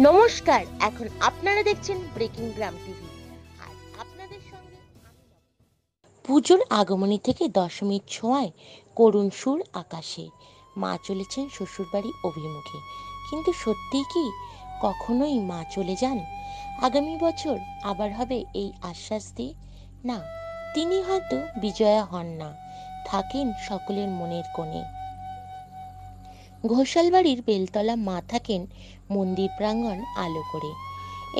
नमस्कार एखन आपनारा देखछेन ब्रेकिंग ग्राम टीवी। পুজোর আগমনী থেকে দশমীর ছোঁয়ায় করুণ সুর আকাশে মা চলেছেন শ্বশুরবাড়ি অভিমুখে। কিন্তু সত্যি কি কখনোই মা চলে যান? আগামী বছর আবার হবে এই আশ্বাস দিয়ে না, তিনি হয়তো বিজয়া হন না, থাকেন সকলের মনের কোণে। ঘোষাল বাড়ির বেলতলা মা থাকেন মন্দির প্রাঙ্গণ আলো করে।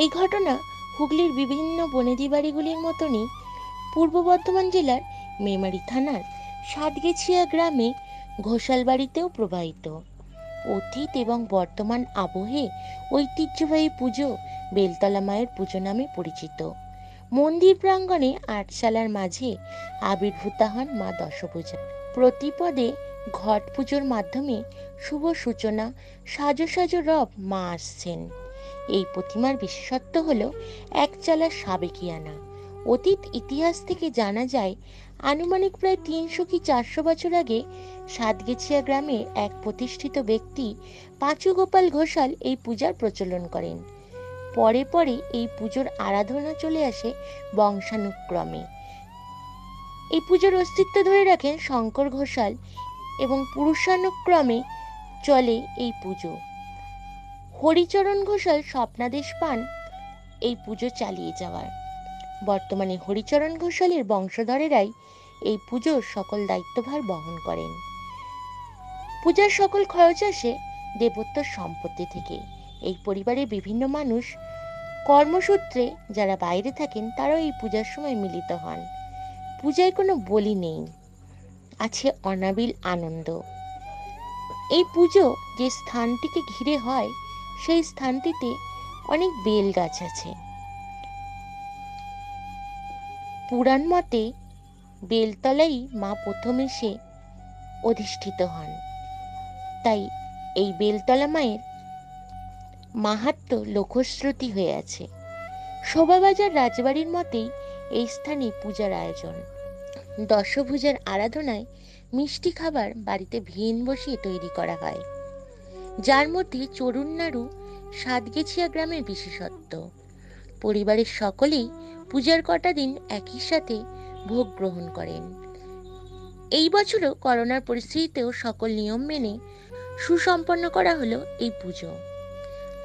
এই ঘটনা হুগলির বিভিন্ন বনেদি বাড়িগুলির মতনই পূর্ব বর্ধমান জেলার মেমারি থানার সাতগেছিয়া গ্রামে ঘোষাল বাড়িতেও প্রবাহিত। অতীত এবং বর্তমান আবহে ঐতিহ্যবাহী পুজো বেলতলা মায়ের পুজো নামে পরিচিত। মন্দির প্রাঙ্গণে আটশালার মাঝে আবির্ভূতা হন মা দশভূজা। প্রতিপদে ঘট পুজোর মাধ্যমে শুভ সূচনা, সাজো সাজো রব মা আসছেন। এই প্রতিমার বিশেষত্ব হল একচালা সাবেকিয়ানা। অতীত ইতিহাস থেকে জানা যায়, আনুমানিক প্রায় ৩০০ কি ৪০০ বছর আগে সাতগেছিয়া গ্রামের এক প্রতিষ্ঠিত ব্যক্তি পাঁচুগোপাল ঘোষাল এই পূজার প্রচলন করেন। পরে পরে এই পুজোর আরাধনা চলে আসে বংশানুক্রমে। এই পুজোর অস্তিত্ব ধরে রাখেন শঙ্কর ঘোষাল এবং পুরুষানুক্রমে চলে এই পুজো। হরিচরণ ঘোষাল স্বপ্নাদেশ পান এই পুজো চালিয়ে যাওয়ার। বর্তমানে হরিচরণ ঘোষালের বংশধরেরাই এই পুজোর সকল দায়িত্বভার বহন করেন। পূজার সকল খরচ আসে দেবত্বর সম্পত্তি থেকে। এই পরিবারে বিভিন্ন মানুষ কর্মসূত্রে যারা বাইরে থাকেন তারাও এই পূজার সময় মিলিত হন। পূজায় কোনো বলি নেই, আছে অনাবিল আনন্দ। এই পুজো যে স্থানটিকে ঘিরে হয় সেই স্থানটিতে অনেক বেল গাছ আছে। পুরাণ মতে বেলতলাই মা প্রথম এসে অধিষ্ঠিত হন, তাই এই বেলতলা মায়ের মাহাত্ম্য লোকশ্রুতি হয়ে আছে। শোভাবাজার রাজবাড়ির মতেই এই স্থানে পূজার আয়োজন। দশভূজার আরাধনায় মিষ্টি খাবার বাড়িতে ভিন বসিয়ে তৈরি করা হয়, যার মধ্যে চরুন নাড়ু সাতগেছিয়া গ্রামের বিশেষত্ব। পরিবারের সকলেই পূজার কটা দিন একই সাথে ভোগ গ্রহণ করেন। এই বছরও করোনার পরিস্থিতিতেও সকল নিয়ম মেনে সুসম্পন্ন করা হলো এই পুজো।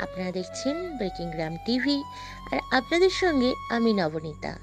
আপনারা দেখছেন ব্রেকিংগ্রাম টিভি, আর আপনাদের সঙ্গে আমি নবনীতা।